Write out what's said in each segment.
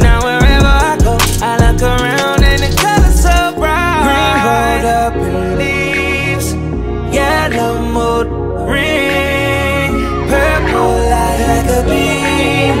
Now wherever I go, I look around and the color's so bright. Green rolled up in leaves, yellow mood ring, purple light like a beam.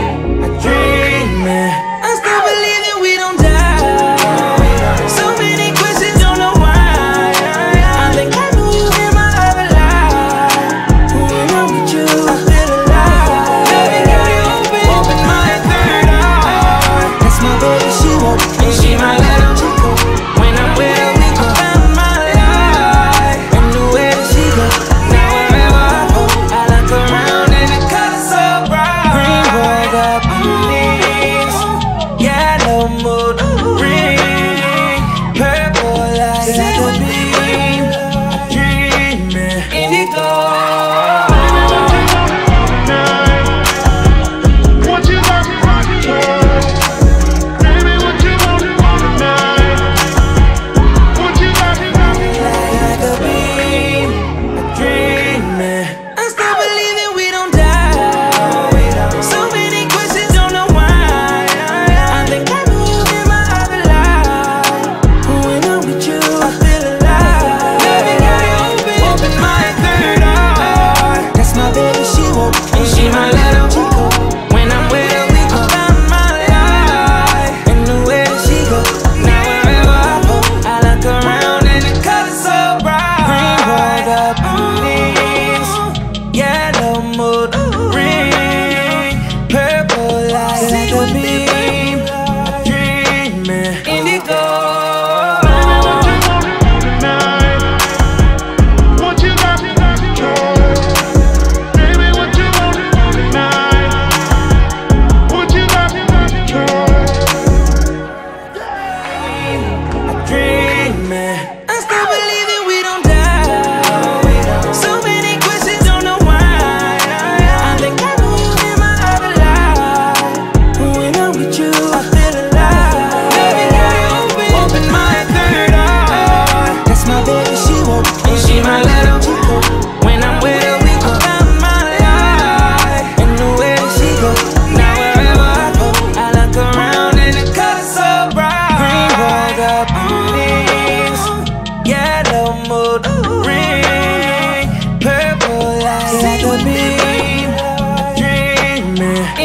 I dream it. I still believe that we don't die. So many questions, don't know why. I think I knew you in my other life. When I'm with you, I feel alive. Loving how you open my third eye. That's my baby, she won't, and she my little chico. When I'm with her, I found my life. And the way that she go. Now wherever I go, I look around and the color's so bright. Green rolled up in leaves, yellow mood ring, purple light like a beam. Dreaming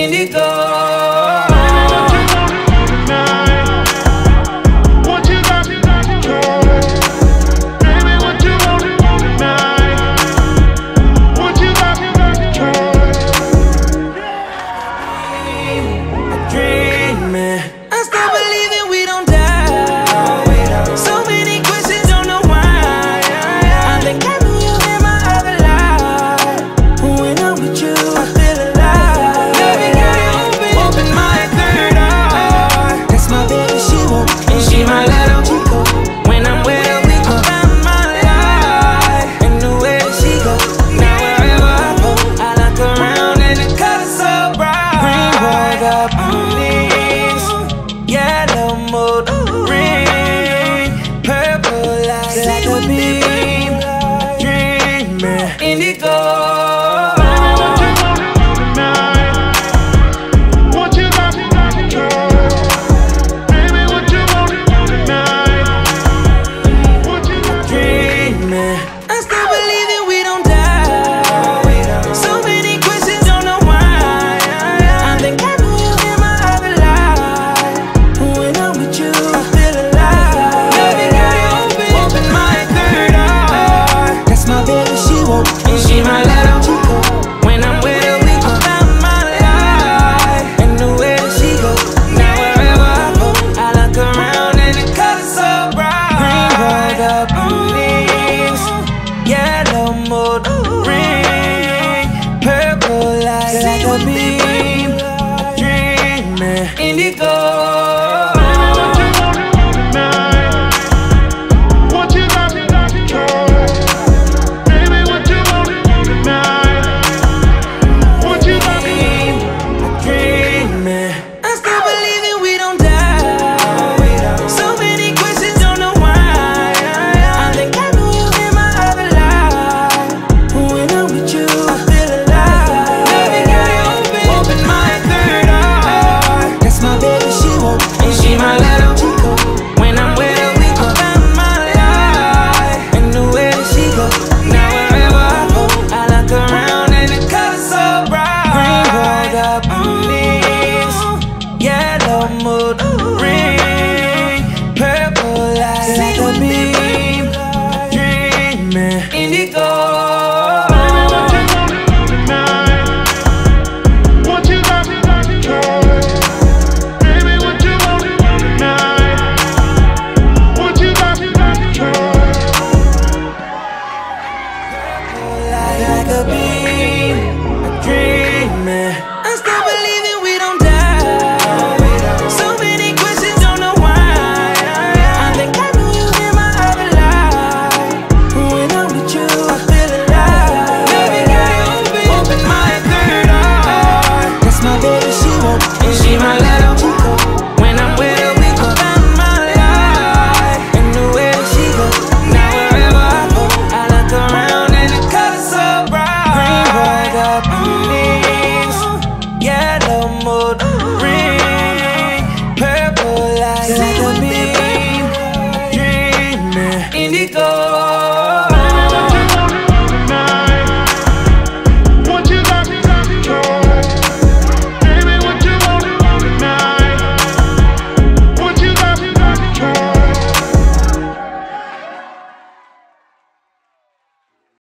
indigo.